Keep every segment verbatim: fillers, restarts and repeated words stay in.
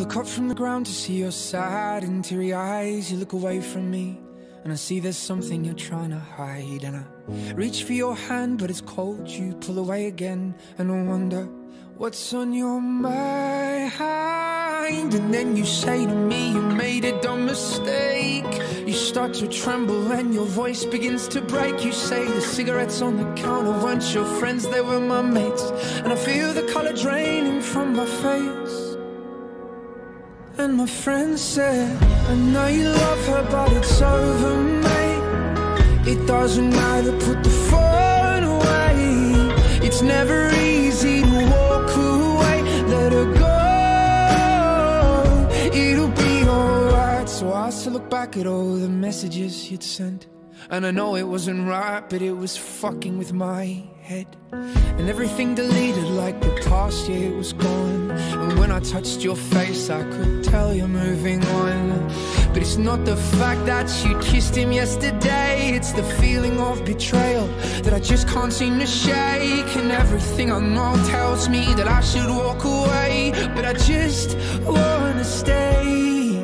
look up from the ground to see your sad and teary eyes. You look away from me and I see there's something you're trying to hide. And I reach for your hand, but it's cold. You pull away again and I wonder what's on your mind. And then you say to me you made a dumb mistake. You start to tremble and your voice begins to break. You say the cigarettes on the counter weren't your friends, they were my mates. And I feel the colour draining from my face. And my friend said, I know you love her, but it's over, mate. It doesn't matter, put the phone away. It's never easy to walk away. Let her go, it'll be alright. So I still look back at all the messages you'd sent, and I know it wasn't right, but it was fucking with my head. And everything deleted like the past year was gone. And when I touched your face I could tell you're moving on. But it's not the fact that you kissed him yesterday, it's the feeling of betrayal that I just can't seem to shake. And everything I know tells me that I should walk away, but I just wanna stay.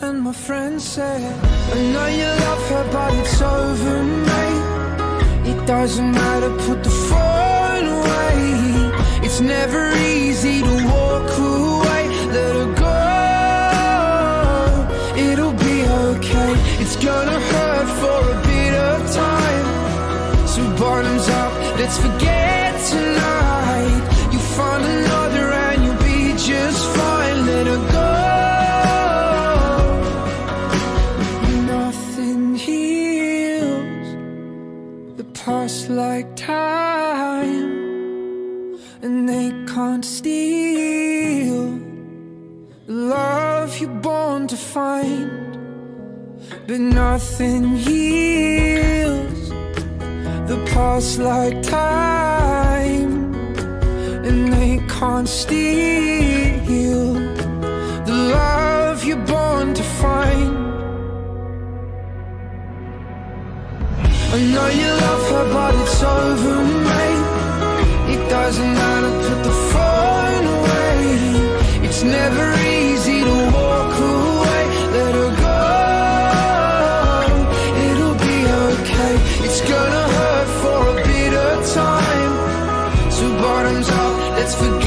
And my friend said, I know you love her, but it's over, mate. It doesn't matter, put the phone away. It's never easy to walk away. Let her go, it'll be okay. It's gonna hurt for a bit of time, so bottoms up, let's forget tonight. You'll find another and you'll be just fine. Let her go. Past like time, and they can't steal the love you're born to find. But nothing heals the past like time, and they can't steal the love you're born to find. I know you love her, but it's over, mate. It doesn't matter, put the phone away. It's never easy to walk away. Let her go, it'll be okay. It's gonna hurt for a bit of time, so bottoms up, let's forget.